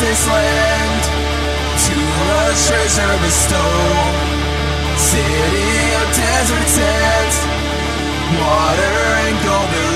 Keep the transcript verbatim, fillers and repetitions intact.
this land to a treasure bestowed. City of deserts and water and gold.